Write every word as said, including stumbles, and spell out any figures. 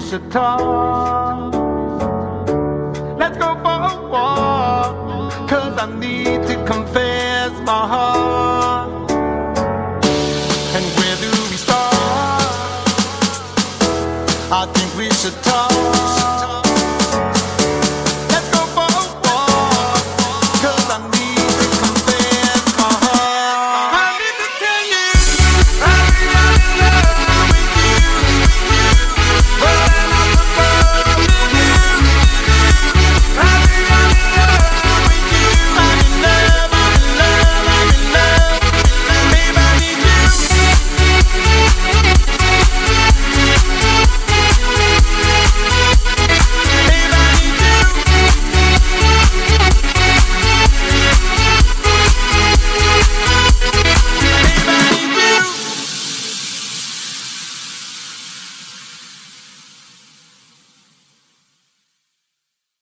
we should talk. Let's go for a walk, cause I need to confess my heart. And where do we start? I think we should talk.